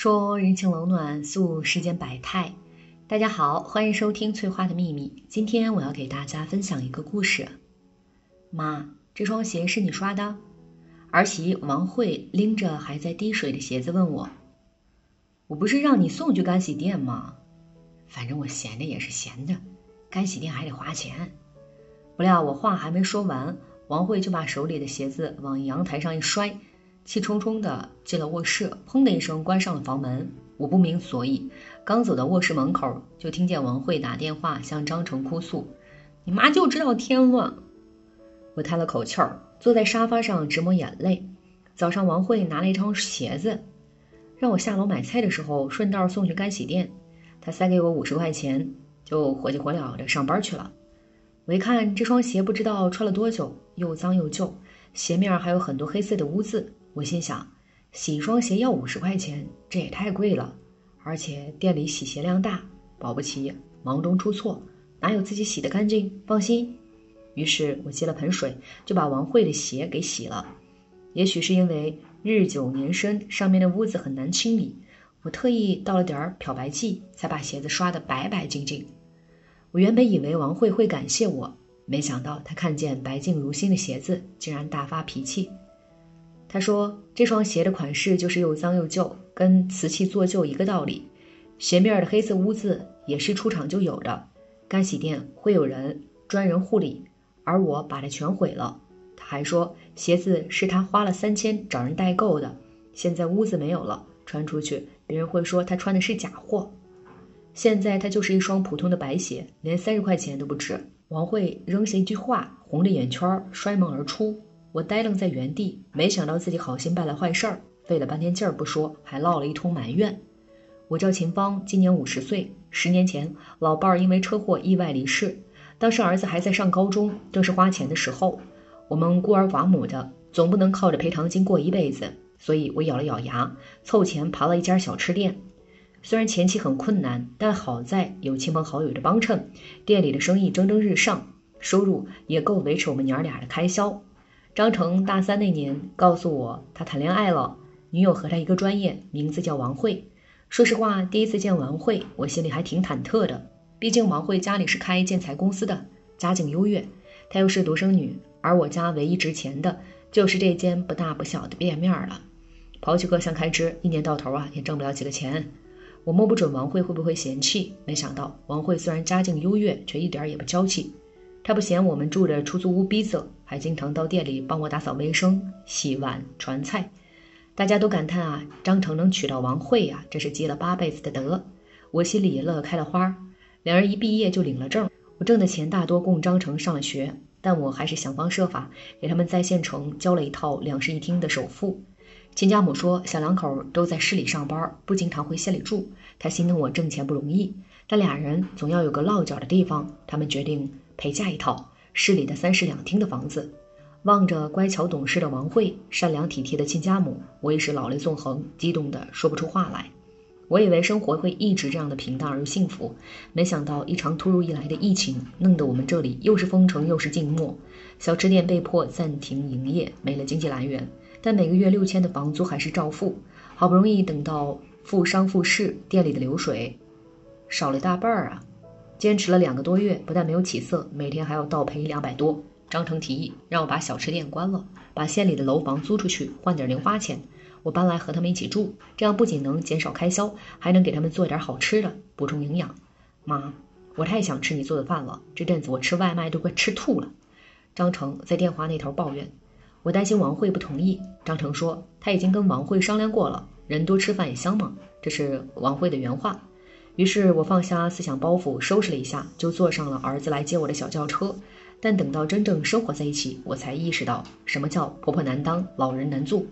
说人情冷暖，诉世间百态。大家好，欢迎收听翠花的秘密。今天我要给大家分享一个故事。妈，这双鞋是你刷的？儿媳王慧拎着还在滴水的鞋子问我。我不是让你送去干洗店吗？反正我闲着也是闲着，干洗店还得花钱。不料我话还没说完，王慧就把手里的鞋子往阳台上一摔，气冲冲地进了卧室，砰的一声关上了房门。我不明所以，刚走到卧室门口，就听见王慧打电话向张成哭诉：“你妈就知道添乱。”我叹了口气儿，坐在沙发上直抹眼泪。早上王慧拿了一双鞋子，让我下楼买菜的时候顺道送去干洗店。她塞给我50块钱，就火急火燎的上班去了。我一看这双鞋不知道穿了多久，又脏又旧，鞋面还有很多黑色的污渍。我心想，洗一双鞋要50块钱，这也太贵了，而且店里洗鞋量大，保不齐忙中出错，哪有自己洗得干净？放心。于是我接了盆水，就把王慧的鞋给洗了。也许是因为日久年深，上面的污渍很难清理，我特意倒了点漂白剂，才把鞋子刷得白白净净。我原本以为王慧会感谢我，没想到她看见白净如新的鞋子，竟然大发脾气。他说这双鞋的款式就是又脏又旧，跟瓷器做旧一个道理，鞋面的黑色污渍也是出厂就有的，干洗店会有人专人护理，而我把它全毁了。他还说鞋子是他花了3000找人代购的，现在污渍没有了，穿出去别人会说他穿的是假货。现在他就是一双普通的白鞋，连30块钱都不值。王慧扔下一句话，红着眼圈摔门而出。我呆愣在原地，没想到自己好心办了坏事儿，费了半天劲儿不说，还落了一通埋怨。我叫秦芳，今年50岁，10年前老伴儿因为车祸意外离世，当时儿子还在上高中，正是花钱的时候，我们孤儿寡母的，总不能靠着赔偿金过一辈子，所以我咬了咬牙，凑钱爬了一家小吃店。虽然前期很困难，但好在有亲朋好友的帮衬，店里的生意蒸蒸日上，收入也够维持我们娘俩的开销。张成大3那年告诉我他谈恋爱了，女友和他一个专业，名字叫王慧。说实话，第一次见王慧，我心里还挺忐忑的，毕竟王慧家里是开建材公司的，家境优越，她又是独生女，而我家唯一值钱的就是这间不大不小的店面了，刨去各项开支，一年到头也挣不了几个钱。我摸不准王慧会不会嫌弃，没想到王慧虽然家境优越，却一点也不娇气。他不嫌我们住着出租屋逼仄，还经常到店里帮我打扫卫生、洗碗、传菜。大家都感叹啊，张成能娶到王慧啊，真是积了8辈子的德。我心里也乐开了花。两人一毕业就领了证，我挣的钱大多供张成上了学，但我还是想方设法给他们在县城交了一套2室1厅的首付。亲家母说小两口都在市里上班，不经常回县里住，她心疼我挣钱不容易，但俩人总要有个落脚的地方，他们决定陪嫁一套市里的3室2厅的房子。望着乖巧懂事的王慧，善良体贴的亲家母，我一时老泪纵横，激动的说不出话来。我以为生活会一直这样的平淡而又幸福，没想到一场突如其来的疫情弄得我们这里又是封城又是静默，小吃店被迫暂停营业，没了经济来源，但每个月6000的房租还是照付。好不容易等到复商复市，店里的流水少了大半啊。坚持了2个多月，不但没有起色，每天还要倒赔200多。张成提议让我把小吃店关了，把县里的楼房租出去，换点零花钱，我搬来和他们一起住，这样不仅能减少开销，还能给他们做点好吃的，补充营养。妈，我太想吃你做的饭了，这阵子我吃外卖都快吃吐了。张成在电话那头抱怨。我担心王慧不同意，张成说他已经跟王慧商量过了，人多吃饭也香嘛，这是王慧的原话。于是我放下思想包袱，收拾了一下，就坐上了儿子来接我的小轿车。但等到真正生活在一起，我才意识到什么叫婆婆难当，老人难做。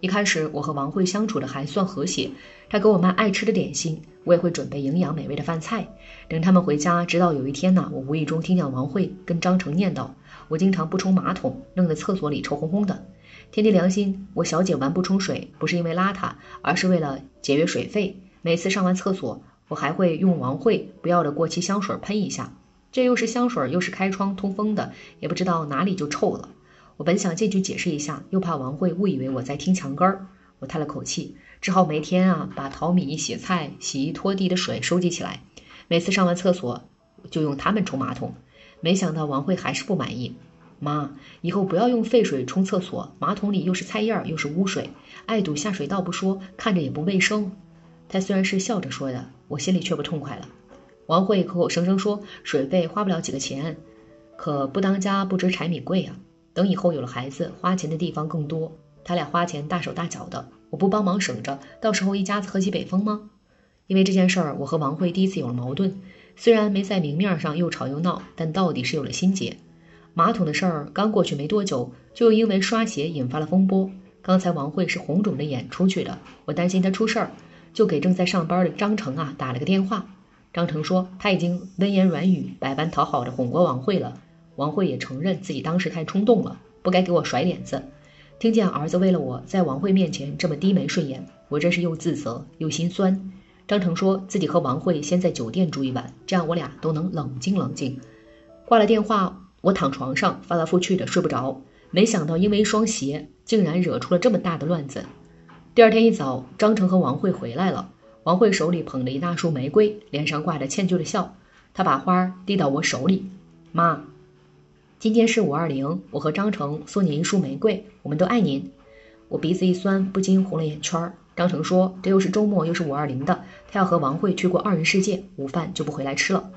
一开始我和王慧相处的还算和谐，她给我卖爱吃的点心，我也会准备营养美味的饭菜。等他们回家，直到有一天我无意中听见王慧跟张成念叨我经常不冲马桶，弄得厕所里臭烘烘的。天地良心，我小姐玩不冲水不是因为邋遢，而是为了节约水费。每次上完厕所，我还会用王慧不要的过期香水喷一下，这又是香水又是开窗通风的，也不知道哪里就臭了。我本想进去解释一下，又怕王慧误以为我在听墙根儿，我叹了口气，只好每天把淘米、洗菜、洗衣拖地的水收集起来，每次上完厕所就用它们冲马桶。没想到王慧还是不满意，妈，以后不要用废水冲厕所，马桶里又是菜叶又是污水，爱堵下水道不说，看着也不卫生。他虽然是笑着说的，我心里却不痛快了。王慧口口声声说水费花不了几个钱，可不当家不知柴米贵啊。等以后有了孩子，花钱的地方更多，他俩花钱大手大脚的，我不帮忙省着，到时候一家子喝起北风吗？因为这件事儿，我和王慧第一次有了矛盾，虽然没在明面上又吵又闹，但到底是有了心结。马桶的事儿刚过去没多久，就因为刷鞋引发了风波。刚才王慧是红肿着眼出去的，我担心她出事儿，就给正在上班的张成打了个电话。张成说他已经温言软语、百般讨好的哄过王慧了，王慧也承认自己当时太冲动了，不该给我甩脸子。听见儿子为了我在王慧面前这么低眉顺眼，我真是又自责又心酸。张成说自己和王慧先在酒店住一晚，这样我俩都能冷静冷静。挂了电话，我躺床上翻来覆去的睡不着，没想到因为一双鞋竟然惹出了这么大的乱子。第二天一早，张成和王慧回来了，王慧手里捧着一大束玫瑰，脸上挂着歉疚的笑，她把花递到我手里，妈，今天是520，我和张成送您一束玫瑰，我们都爱您。我鼻子一酸，不禁红了眼圈。张成说这又是周末又是520的，他要和王慧去过二人世界，午饭就不回来吃了。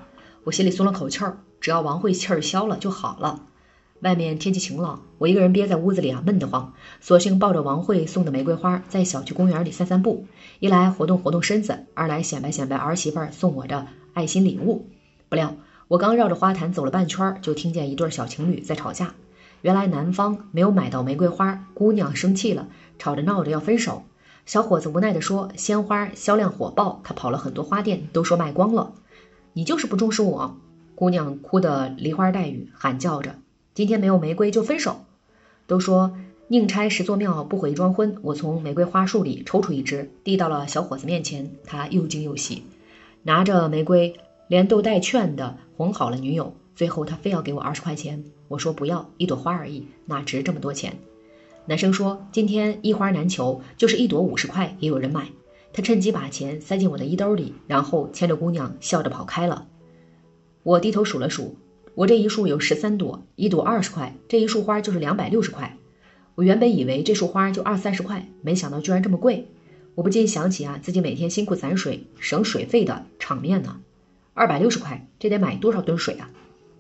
我心里松了口气儿，只要王慧气儿消了就好了。外面天气晴朗，我一个人憋在屋子里闷得慌，索性抱着王慧送的玫瑰花在小区公园里散散步，一来活动活动身子，二来显摆显摆儿媳妇送我的爱心礼物。不料我刚绕着花坛走了半圈，就听见一对小情侣在吵架。原来男方没有买到玫瑰花，姑娘生气了，吵着闹着要分手。小伙子无奈地说鲜花销量火爆，他跑了很多花店都说卖光了，你就是不重视我。姑娘哭得梨花带雨，喊叫着今天没有玫瑰就分手。都说宁拆十座庙不毁一桩婚，我从玫瑰花束里抽出一支递到了小伙子面前，他又惊又喜，拿着玫瑰连逗带劝的哄好了女友。最后他非要给我20块钱，我说不要，一朵花而已，哪值这么多钱。男生说今天一花难求，就是一朵50块也有人买。他趁机把钱塞进我的衣兜里，然后牵着姑娘笑着跑开了。我低头数了数，我这一束有13朵，一朵20块，这一束花就是260块。我原本以为这束花就20-30块，没想到居然这么贵。我不禁想起自己每天辛苦攒水省水费的场面呢。260块，这得买多少吨水啊！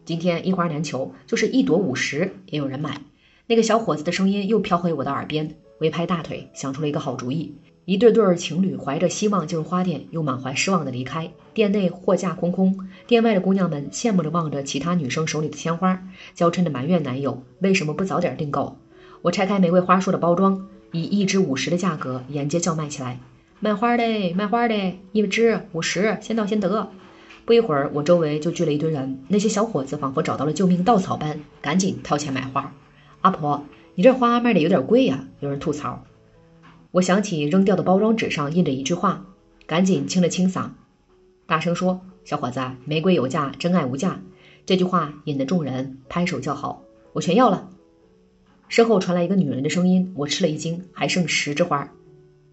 今天一花难求，就是一朵50也有人买。那个小伙子的声音又飘回我的耳边，我一拍大腿，想出了一个好主意。一对对情侣怀着希望进入花店，又满怀失望的离开。店内货架空空，店外的姑娘们羡慕着望着其他女生手里的鲜花，娇嗔的埋怨男友为什么不早点订购。我拆开玫瑰花束的包装，以一支50的价格沿街叫卖起来，卖花的卖花的，一支50，先到先得。不一会儿，我周围就聚了一堆人，那些小伙子仿佛找到了救命稻草般，赶紧掏钱买花。阿婆，你这花卖的有点贵呀，有人吐槽。我想起扔掉的包装纸上印着一句话，赶紧清了清嗓，大声说：“小伙子，玫瑰有价，真爱无价。”这句话引得众人拍手叫好，我全要了。身后传来一个女人的声音，我吃了一惊，还剩10枝花，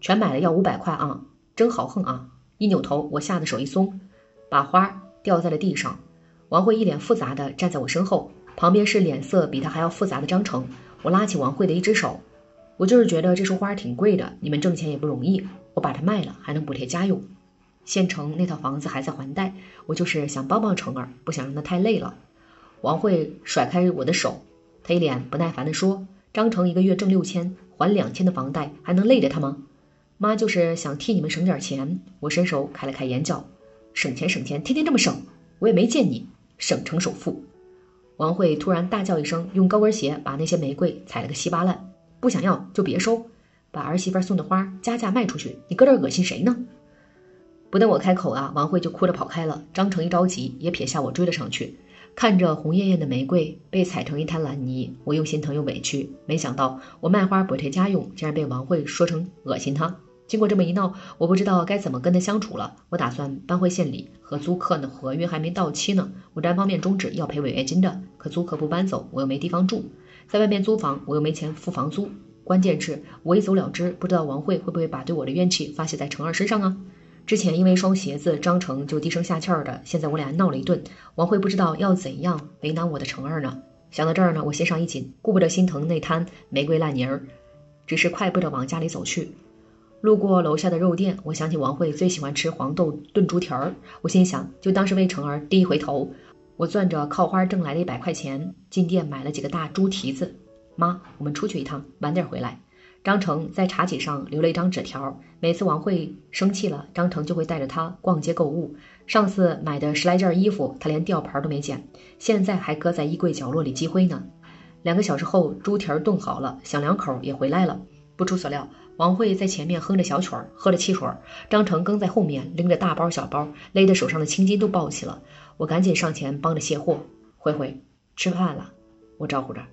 全买了要500块啊，真豪横啊！一扭头，我吓得手一松，把花掉在了地上。王慧一脸复杂的站在我身后，旁边是脸色比他还要复杂的张成。我拉起王慧的一只手，我就是觉得这束花挺贵的，你们挣钱也不容易，我把它卖了还能补贴家用。县城那套房子还在还贷，我就是想帮帮成儿，不想让他太累了。王慧甩开我的手，他一脸不耐烦地说，张成一个月挣6000，还2000的房贷，还能累着他吗？妈就是想替你们省点钱。我伸手开了开眼角，省钱省钱，天天这么省，我也没见你省成首富。王慧突然大叫一声，用高跟鞋把那些玫瑰踩了个稀巴烂，不想要就别收，把儿媳妇送的花加价卖出去，你搁这恶心谁呢？不等我开口王慧就哭着跑开了。张成一着急也撇下我追了上去，看着红艳艳的玫瑰被踩成一滩烂泥，我又心疼又委屈，没想到我卖花补贴家用竟然被王慧说成恶心她。经过这么一闹，我不知道该怎么跟他相处了。我打算搬回县里，和租客的合约还没到期呢，我单方面终止要赔违约金的，可租客不搬走，我又没地方住，在外面租房我又没钱付房租，关键是我一走了之，不知道王慧会不会把对我的怨气发泄在程二身上啊。之前因为一双鞋子，张成就低声下气儿的，现在我俩闹了一顿，王慧不知道要怎样为难我的程二呢。想到这儿呢，我心上一紧，顾不得心疼那摊玫瑰烂泥儿，只是快步的往家里走去。路过楼下的肉店，我想起王慧最喜欢吃黄豆炖猪蹄儿，我心想就当是为程儿低一回头。我攥着靠花挣来的100块钱，进店买了几个大猪蹄子。妈，我们出去一趟，晚点回来。张成在茶几上留了一张纸条，每次王慧生气了，张成就会带着她逛街购物。上次买的10来件衣服，她连吊牌都没捡，现在还搁在衣柜角落里积灰呢。2个小时后，猪蹄儿炖好了，小两口也回来了。不出所料，王慧在前面哼着小曲儿，喝着汽水，张成跟在后面拎着大包小包，勒得手上的青筋都抱起了。我赶紧上前帮着卸货。慧慧，吃饭了？我招呼着。我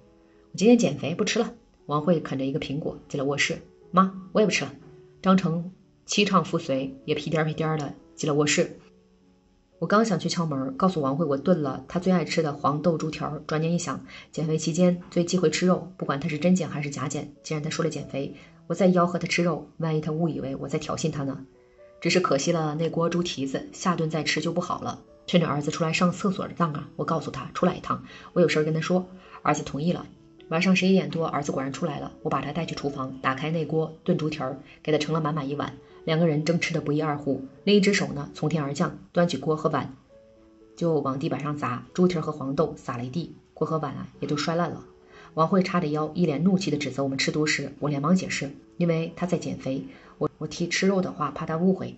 今天减肥，不吃了。王慧啃着一个苹果进了卧室。妈，我也不吃了。张成七唱附随，也屁颠屁颠的进了卧室。我刚想去敲门，告诉王慧我炖了她最爱吃的黄豆猪条，转念一想，减肥期间最忌讳吃肉，不管她是真减还是假减，既然她说了减肥，我再吆喝她吃肉，万一她误以为我在挑衅她呢？只是可惜了那锅猪蹄子，下顿再吃就不好了。趁着儿子出来上厕所的当啊，我告诉他出来一趟，我有事跟他说。儿子同意了。晚上11点多，儿子果然出来了，我把他带去厨房，打开那锅炖猪蹄儿，给他盛了满满一碗。2个人争吃的不亦二乎，另一只手呢从天而降，端起锅和碗就往地板上砸，猪蹄儿和黄豆撒了一地，锅和碗啊也都摔烂了。王慧叉着腰，一脸怒气的指责我们吃独食，我连忙解释，因为她在减肥，我提吃肉的话怕她误会，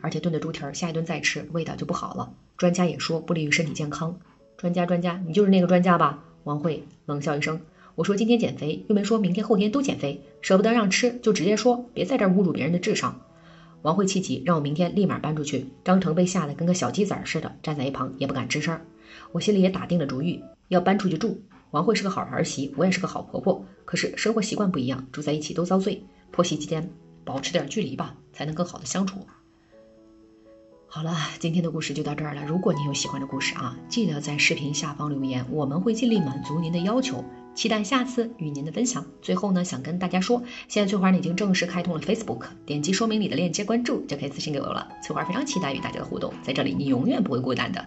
而且炖的猪蹄儿下一顿再吃味道就不好了，专家也说不利于身体健康。专家，你就是那个专家吧？王慧冷笑一声。我说今天减肥，又没说明天后天都减肥，舍不得让吃就直接说，别在这儿侮辱别人的智商。王慧气急，让我明天立马搬出去。张成被吓得跟个小鸡崽似的，站在一旁也不敢吱声。我心里也打定了主意，要搬出去住。王慧是个好儿媳，我也是个好婆婆，可是生活习惯不一样，住在一起都遭罪，婆媳之间保持点距离吧，才能更好的相处。好了，今天的故事就到这儿了。如果您有喜欢的故事啊，记得在视频下方留言，我们会尽力满足您的要求，期待下次与您的分享。最后呢，想跟大家说，现在翠花已经正式开通了 Facebook， 点击说明里的链接关注就可以私信给我了。翠花非常期待与大家的互动，在这里你永远不会孤单的。